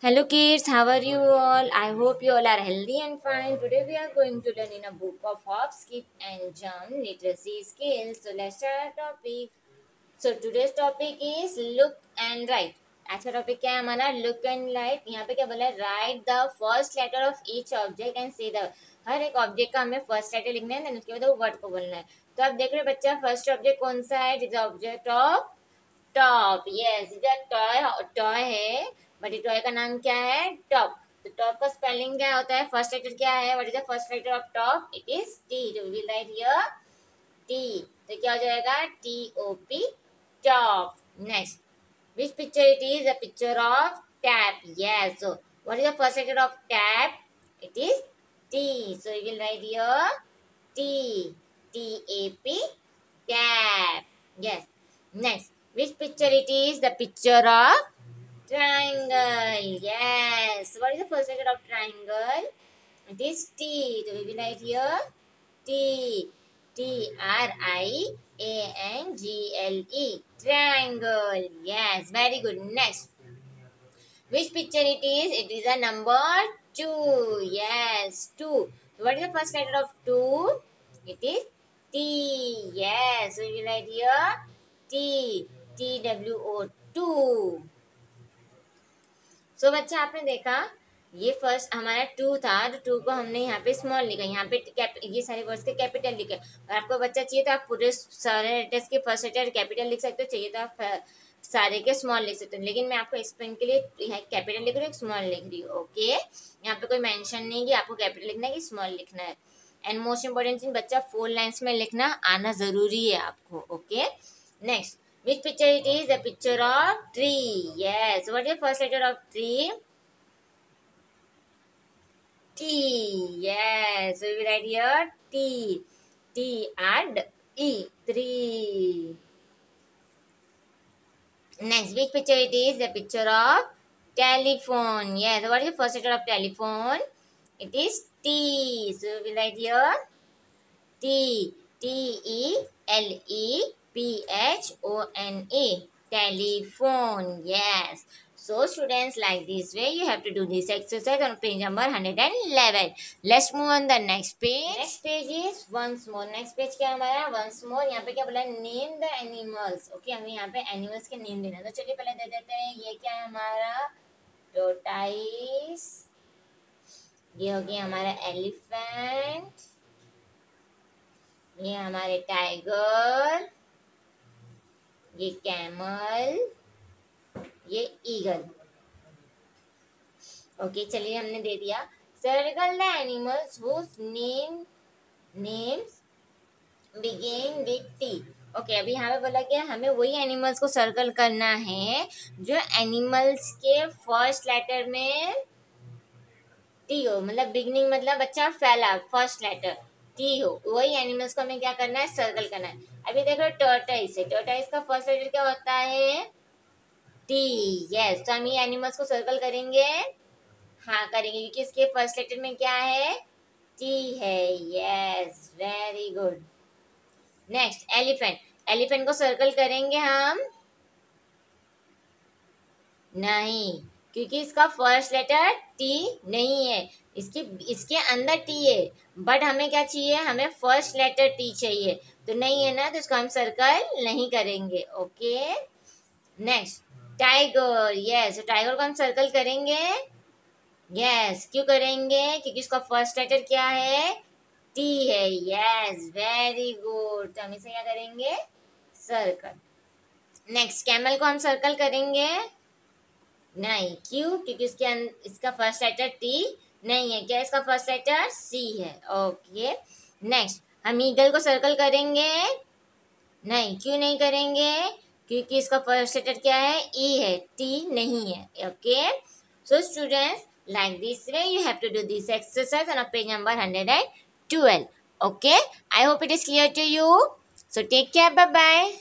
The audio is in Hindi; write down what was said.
Hello kids, how are you all? I hope you all are healthy and fine. Today we are going to learn in a book of Hop, Skip and Jump literacy skills. So let's start our topic. So today's topic is look and write. आज का टॉपिक क्या है हमारा? Look and write. यहाँ पे क्या बोला है? Write the first letter of each object and say the. हर एक ऑब्जेक्ट का हमें फर्स्ट लेटर लिखना है, उसके बाद वो वर्ड को बोलना है. तो आप देख रहे हो बच्चा, फर्स्ट ऑब्जेक्ट कौन सा है? Is the object of top. Yes, is the toy. Toy है बट टॉय का नाम क्या है? टॉप. तो टॉप का स्पेलिंग क्या होता है? फर्स्ट लेटर क्या है? What is the first letter of top? It is T. तो वी राइट हियर टी. तो क्या हो जाएगा? T O P, top. Next, which picture it is? A picture of tap. Yes. So what is the first letter of tap? It is T. So you will write here T. T-A-P. Tap. Yes. Next, which picture it is? The picture of triangle. Yes. What is the first letter of triangle? It is T. So we will write here T. T-R-I-A-N-G-L-E. Triangle. Yes, very good. Next, which picture it is? It is a number 2. Yes, 2. What is the first letter of 2? It is T. Yes, so we write here T. T-W-O-2. So बच्चा, आपने देखा ये फर्स्ट हमारा 2 था, तो 2 को हमने यहाँ पे स्मॉल लिखा, यहाँ पे ये सारे वर्ड्स के कैपिटल लिखे. और आपको बच्चा चाहिए तो आप पूरे सारे लेटर्स के फर्स्ट लेटर कैपिटल लिख सकते हो, चाहिए तो आप सारे के स्मॉल लिख सकते हो. लेकिन मैं आपको एक्सप्लेन के लिए यहाँ कैपिटल लिख रही हूँ, स्मॉल लिख रही हूँ. ओके, यहाँ पे कोई मैंशन नहीं कि आपको कैपिटल लिखना है कि स्मॉल लिखना है. एंड मोस्ट इम्पोर्टेंट थिंग बच्चा, 4 लाइन्स में लिखना आना जरूरी है आपको. Okay, next, which picture it is? The picture of tree. Yes, what is the first letter of tree? T. Yes, so we write here T. T and E. 3. Next, which picture it is? The picture of telephone. Yes, so what is the first letter of telephone? It is T. So we write here T. T-E-L-E-P-H-O-N-E. Telephone. Yes. So students, like this way you have to do this exercise on page number 111. Let's move on the next page. Next page is once more. Next page क्या हमारा? Once more. यहाँ पे क्या बोला? Name the animals. Okay, हमें यहाँ पे animals के name देना. तो चलिए पहले दे देते हैं. ये क्या है हमारा? Tortoise. ये हो गया हमारा elephant. ये हमारे tiger. ये camel. ये ईगल. ओके, चलिए हमने दे दिया. Circle the animals whose names begin with T. Okay, अभी यहाँ पे बोला गया हमें वही एनिमल्स को सर्कल करना है जो एनिमल्स के फर्स्ट लेटर में टी हो, मतलब बिगिनिंग, मतलब बच्चा फैला फर्स्ट लेटर टी हो. वही एनिमल्स को हमें क्या करना है? सर्कल करना है. अभी देखो टर्टाइस है, टर्टाइस का फर्स्ट लेटर क्या होता है? टी. यस, तो हम ये एनिमल्स को सर्कल करेंगे, हाँ करेंगे, क्योंकि इसके फर्स्ट लेटर में क्या है? टी है. Yes, very good. Next, elephant. Elephant को सर्कल करेंगे हम? नहीं, क्योंकि इसका फर्स्ट लेटर टी नहीं है, इसके अंदर टी है, बट हमें क्या चाहिए? हमें फर्स्ट लेटर टी चाहिए, तो नहीं है ना, तो इसको हम सर्कल नहीं करेंगे. Okay, next, tiger. Yes, tiger को हम सर्कल करेंगे? यस, क्यों करेंगे? क्योंकि इसका फर्स्ट लेटर क्या है? टी है. Yes, very good. तो हम इसे क्या करेंगे? सर्कल. नेक्स्ट, कैमल को हम सर्कल करेंगे? नहीं, क्यों? क्योंकि इसका फर्स्ट लेटर टी नहीं है. क्या इसका फर्स्ट लेटर सी है? ओके, नेक्स्ट, हम ईगल को सर्कल करेंगे? नहीं, क्यों नहीं करेंगे? क्योंकि इसका फर्स्ट लेटर क्या है? ई है, टी नहीं है. Okay, So students, like this way you have to do this exercise on page number 112. Okay, I hope it is clear to you. So take care, bye bye.